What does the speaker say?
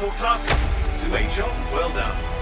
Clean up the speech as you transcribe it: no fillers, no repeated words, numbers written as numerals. to Fort Tarsis. 2 each on, well done.